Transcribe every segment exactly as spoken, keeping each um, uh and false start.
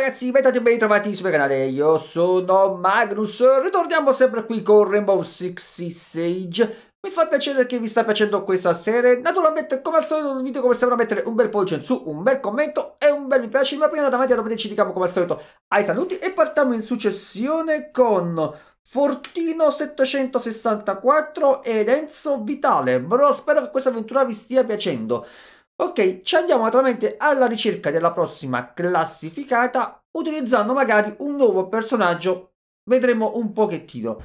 ragazzi, bentornati e ben trovati sul mio canale, io sono Magnus, ritorniamo sempre qui con Rainbow Six Siege. Mi fa piacere che vi sta piacendo questa serie. Naturalmente, come al solito, nel video come sempre mettere un bel pollice in su, un bel commento e un bel mi piace. Ma prima davanti a ci dedichiamo come al solito ai saluti e partiamo in successione con Fortino sette sei quattro ed Enzo Vitale. Bro, spero che questa avventura vi stia piacendo. Ok, ci andiamo naturalmente alla ricerca della prossima classificata, utilizzando magari un nuovo personaggio. Vedremo un pochettino.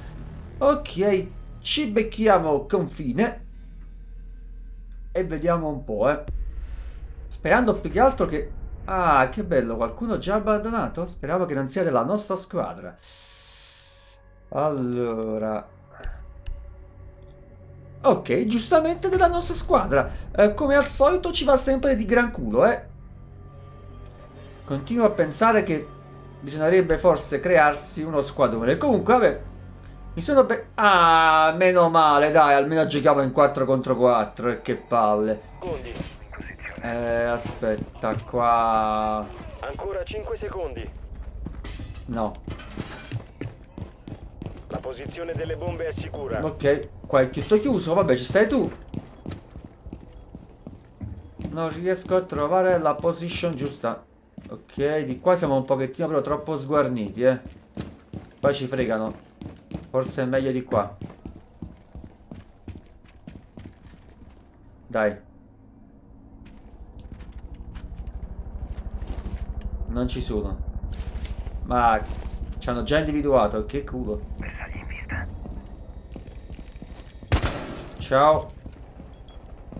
Ok, ci becchiamo confine e vediamo un po', eh. Sperando più che altro che... Ah, che bello, qualcuno già abbandonato? Speravo che non sia della nostra squadra. Allora... Ok, giustamente della nostra squadra. Eh, come al solito ci va sempre di gran culo, eh. Continuo a pensare che bisognerebbe forse crearsi uno squadrone. Comunque, vabbè. Mi sono... Be ah, meno male, dai. Almeno giochiamo in quattro contro quattro. E che palle. Eh, aspetta, qua... Ancora cinque secondi. No. La posizione delle bombe è sicura. Ok, qua è tutto chiuso, vabbè, ci sei tu. Non riesco a trovare la position giusta. Ok, di qua siamo un pochettino però troppo sguarniti, eh. Poi ci fregano. Forse è meglio di qua. Dai. Non ci sono. Ma ci hanno già individuato, che culo. Ciao.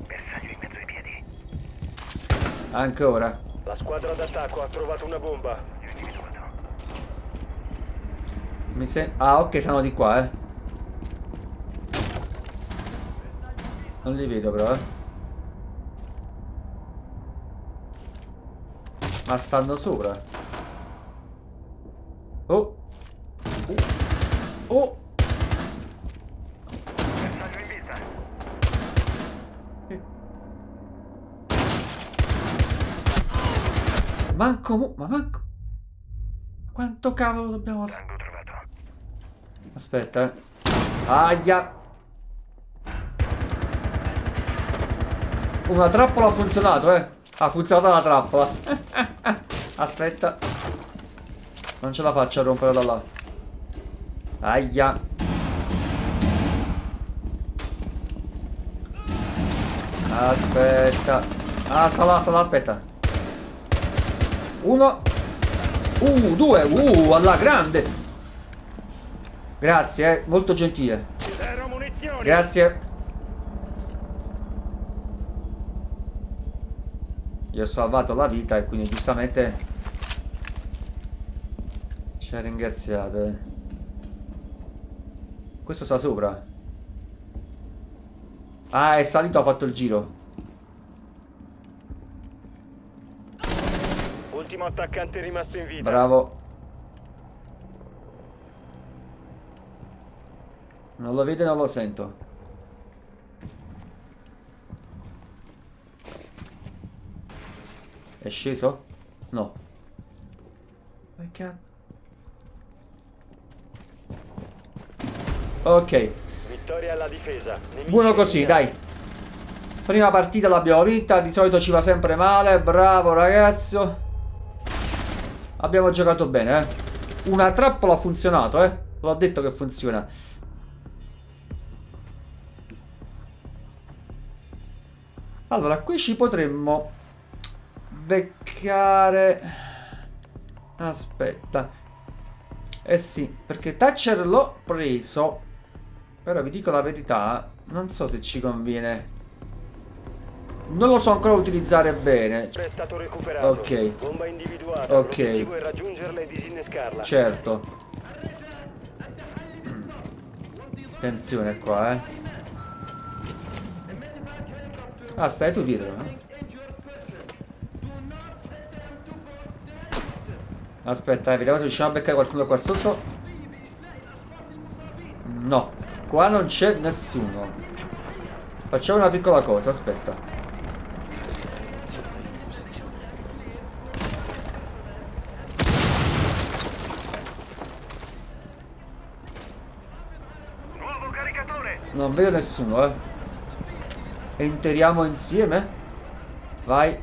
Bersaglio in mezzo ai piedi. Ancora. La squadra d'attacco ha trovato una bomba. Mi sembra... Ah, ok, sono di qua, eh. Non li vedo però, eh. Ma stanno sopra. Oh. Oh. Oh. Manco, ma manco. Quanto cavolo dobbiamo... Aspetta, eh. Aia. Una trappola ha funzionato, eh. Ha funzionato la trappola. Aspetta. Non ce la faccio a rompere da là. Aia. Aspetta. Ah, sala, sala, aspetta. Uno. Uh, due. Uh, alla grande. Grazie, eh. Molto gentile. Grazie. Gli ho salvato la vita e quindi giustamente ci ha ringraziato, eh. Questo sta sopra. Ah, è salito, ha fatto il giro. Ultimo attaccante rimasto in vita. Bravo. Non lo vedo e non lo sento. È sceso? No. Ok. Vittoria alla difesa. Buono così, dai. Prima partita l'abbiamo vinta. Di solito ci va sempre male. Bravo ragazzo. Abbiamo giocato bene, eh. Una trappola ha funzionato, eh. L'ho detto che funziona. Allora, qui ci potremmo beccare. Aspetta. Eh sì, perché Thatcher l'ho preso. Però vi dico la verità, non so se ci conviene. Non lo so ancora utilizzare bene. È stato recuperato. Ok. Bomba individuata. Ok. L'obiettivo è raggiungerla e disinnescarla. Certo. Attenzione qua, eh. Ah, stai tu dietro, eh? Aspetta, eh, vediamo se riusciamo a beccare qualcuno qua sotto. No. Qua non c'è nessuno. Facciamo una piccola cosa, aspetta. Non vedo nessuno, eh. Entriamo insieme. Vai.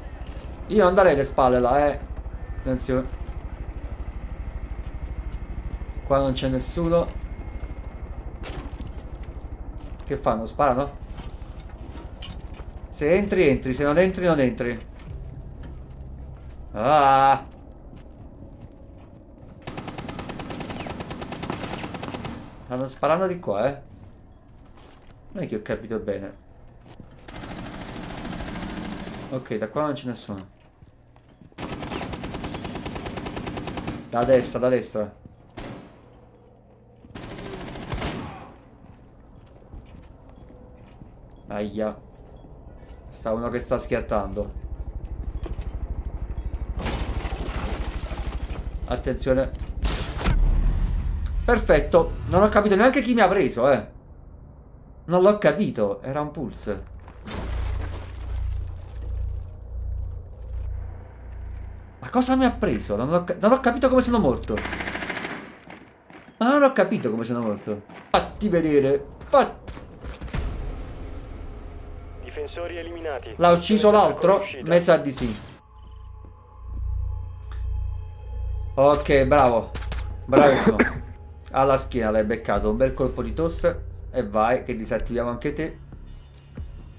Io non andare alle spalle là, eh. Attenzione. Qua non c'è nessuno. Che fanno? Sparano? Se entri, entri. Se non entri, non entri. Ah. Stanno sparando di qua, eh. Non è che ho capito bene. Ok, da qua non c'è nessuno. Da destra, da destra. Aia. Sta uno che sta schiattando. Attenzione. Perfetto. Non ho capito neanche chi mi ha preso, eh. Non l'ho capito. Era un pulse. Ma cosa mi ha preso? Non ho, non ho capito come sono morto. Ma non ho capito come sono morto. Fatti vedere. Fatti. Difensori eliminati. L'ha ucciso l'altro. Mezza di sì. Ok, bravo. Bravissimo. Alla schiena l'hai beccato. Un bel colpo di tosse. E vai, che disattiviamo anche te.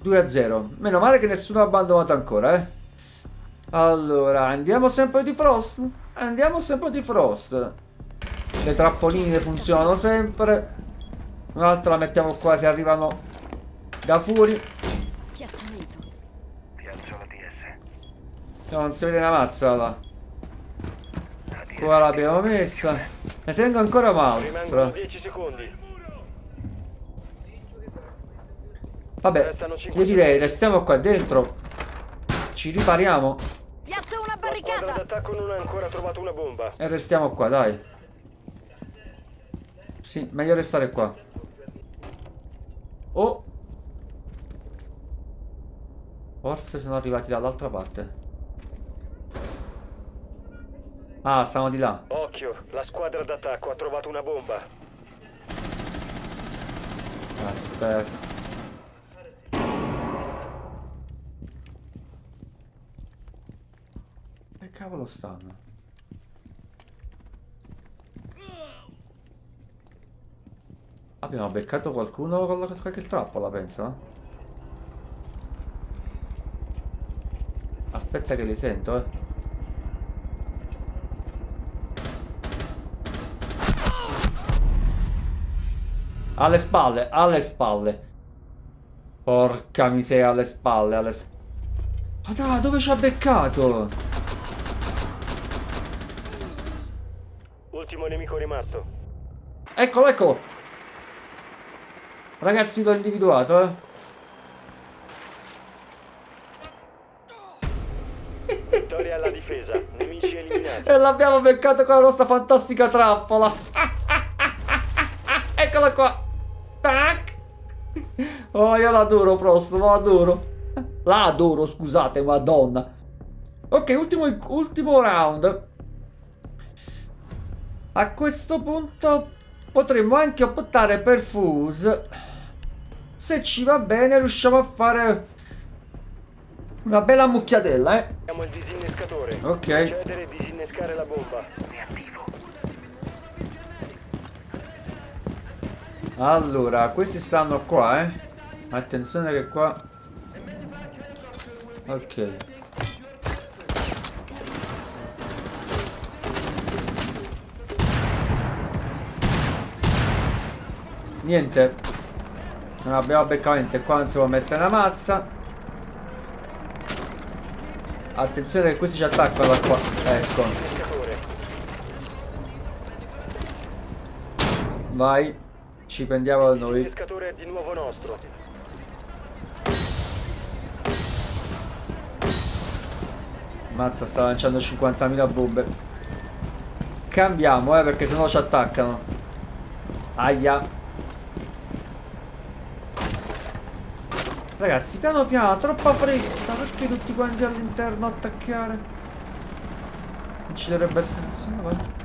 Due a zero. Meno male che nessuno ha abbandonato ancora, eh. Allora, andiamo sempre di Frost. Andiamo sempre di Frost. Le trappoline funzionano sempre. Un'altra la mettiamo qua se arrivano da fuori. No, non si vede una mazza là. Qua l'abbiamo messa. Ne tengo ancora un'altra. Vabbè, io direi restiamo qua dentro. Ci ripariamo. Piazza una barricata. L'attacco non ha ancora trovato una bomba. E restiamo qua, dai. Sì, meglio restare qua. Oh. Forse sono arrivati dall'altra parte. Ah, stavamo di là. Occhio, la squadra d'attacco ha trovato una bomba. Aspetta. Che cavolo stanno? Abbiamo beccato qualcuno con qualche trappola, penso. Aspetta che li sento, eh. Alle spalle, alle spalle. Porca miseria, alle spalle, alle spalle. Ma dai, dove ci ha beccato? Ultimo nemico rimasto. Eccolo, eccolo. Ragazzi, l'ho individuato, eh. Vittoria alla difesa, nemici eliminati. E l'abbiamo beccato con la nostra fantastica trappola. Ah, ah, ah, ah, ah. Eccola qua. Tac. Oh, io la adoro Frost, la adoro. La adoro, scusate, madonna. Ok, ultimo, ultimo round. A questo punto potremmo anche optare per Fuse. Se ci va bene riusciamo a fare una bella mucchiatella, eh. Abbiamo il disinnescatore. Ok. Procedere e disinnescare la bomba. Allora, questi stanno qua, eh. Attenzione che qua. Ok. Niente. Non abbiamo beccato niente. Qua non si può mettere una mazza. Attenzione che questi ci attaccano da qua. Ecco. Vai. Ci prendiamo da noi. Il pescatore è di nuovo nostro. Mazza, sta lanciando cinquantamila bombe. Cambiamo, eh, perché sennò ci attaccano. Aia. Ragazzi, piano piano, troppa fretta. Perché tutti quanti all'interno attaccare? Non ci dovrebbe essere nessuno, eh.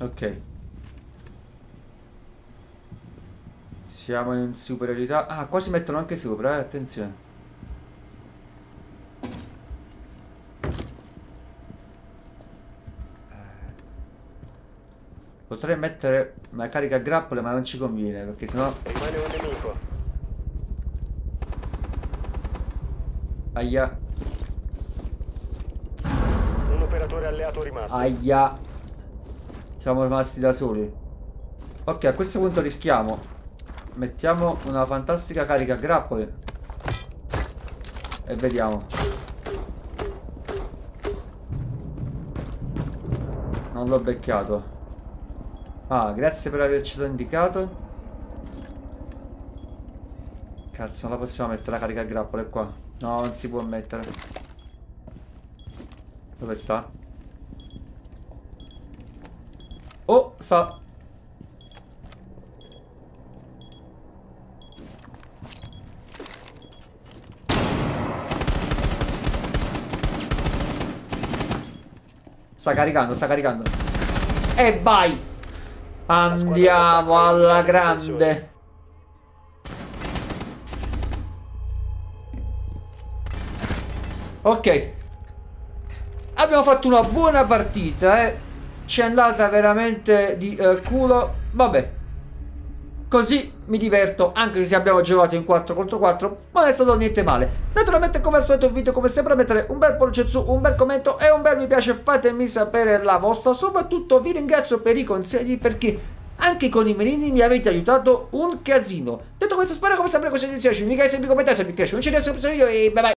Ok. Siamo in superiorità. Ah, qua si mettono anche sopra, eh, attenzione. Potrei mettere una carica a grappole, ma non ci conviene, perché sennò rimane un nemico. Aia. Un operatore alleato rimasto. Aia. Siamo rimasti da soli. Ok, a questo punto rischiamo. Mettiamo una fantastica carica a grappole e vediamo. Non l'ho beccato. Ah, grazie per avercelo indicato. Cazzo, non la possiamo mettere la carica a grappole qua. No, non si può mettere. Dove sta? Oh, sta. Sta caricando, sta caricando. E vai! Andiamo alla grande. Ok. Abbiamo fatto una buona partita, eh. Ci è andata veramente di eh, culo. Vabbè. Così mi diverto. Anche se abbiamo giocato in quattro contro quattro. Ma non è stato niente male. Naturalmente, come al solito, il video come sempre, mettere un bel pollice su, un bel commento e un bel mi piace. Fatemi sapere la vostra. Soprattutto vi ringrazio per i consigli, perché anche con i menini mi avete aiutato un casino. Detto questo, spero come sempre che vi sia piaciuto. Mi piace, mi commentate, se vi piace. Non ci vediamo al prossimo video e bye bye.